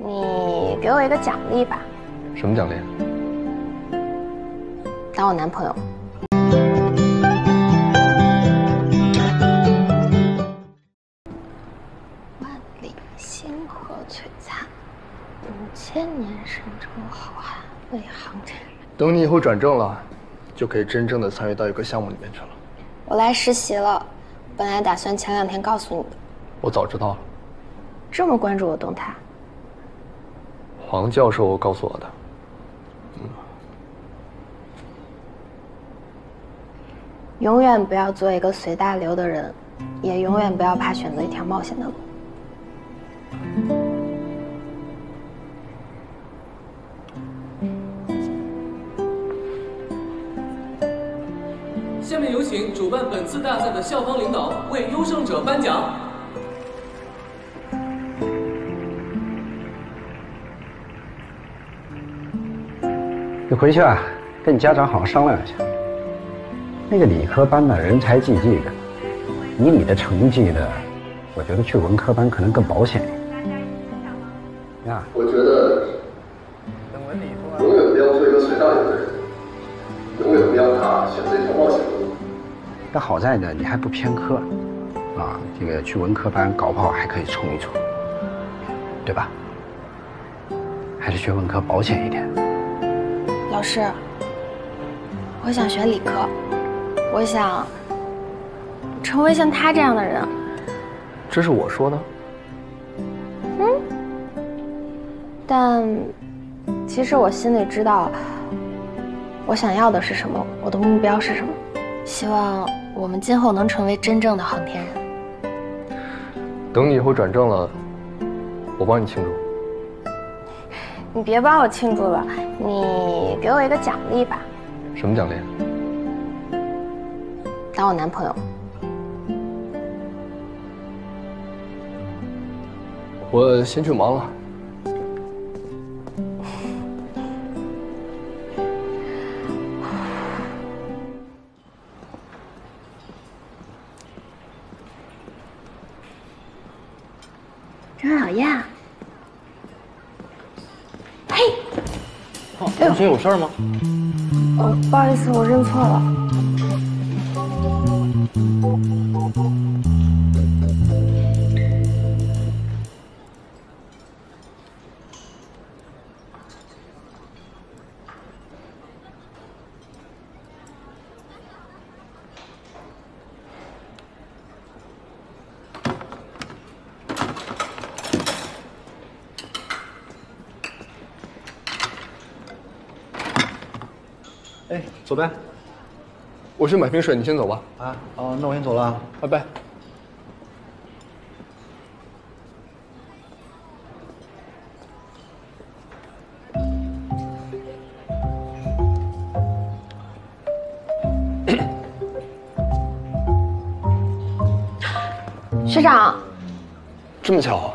你给我一个奖励吧。什么奖励？当我男朋友。万里星河璀璨，五千年神州好汉为航天。等你以后转正了，就可以真正的参与到一个项目里面去了。我来实习了，本来打算前2天告诉你的。我早知道了。这么关注我动态？黄教授告诉我的。永远不要做一个随大流的人，也永远不要怕选择一条冒险的路。下面有请主办本次大赛的校方领导为优胜者颁奖。你回去啊，跟你家长好好商量一下。那个理科班呢，人才济济的，以你的成绩呢，我觉得去文科班可能更保险一点。啊，我觉得永远不要做一个随大流的人，永远不要怕选择一条冒险的路。但好在呢，你还不偏科，啊，这个去文科班搞不好还可以冲一冲，对吧？还是学文科保险一点。老师，我想学理科，我想成为像他这样的人。这是我说的。嗯，但其实我心里知道，我想要的是什么，我的目标是什么。希望我们今后能成为真正的航天人。等你以后转正了，我帮你庆祝。你别帮我庆祝了，你给我一个奖励吧。什么奖励？当我男朋友。我先去忙了。张小燕啊。同学有事吗？不好意思，我认错了。哎，走呗！我去买瓶水，你先走吧。啊，哦，那我先走了啊，拜拜。学长，这么巧啊？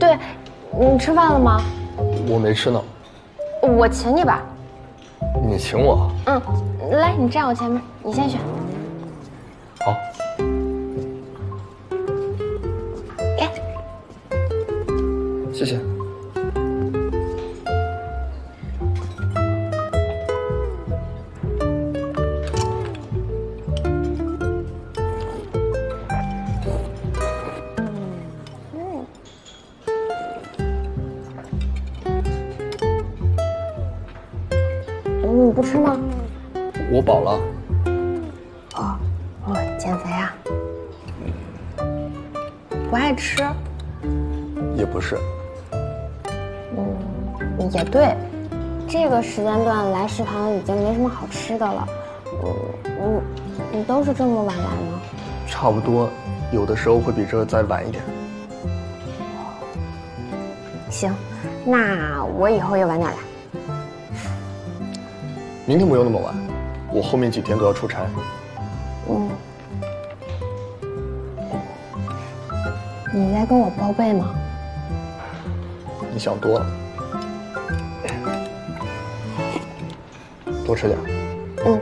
对，你吃饭了吗？我没吃呢。我请你吧。你请我？嗯，来，你站我前面，你先选。好。给。谢谢。你不吃吗？我饱了。哦，减肥啊？不爱吃？也不是。嗯，也对。这个时间段来食堂已经没什么好吃的了。你都是这么晚来吗？差不多，有的时候会比这再晚一点。行，那我以后也晚点来。明天不用那么晚，我后面几天都要出差。嗯，你在跟我报备吗？你想多了，多吃点。嗯。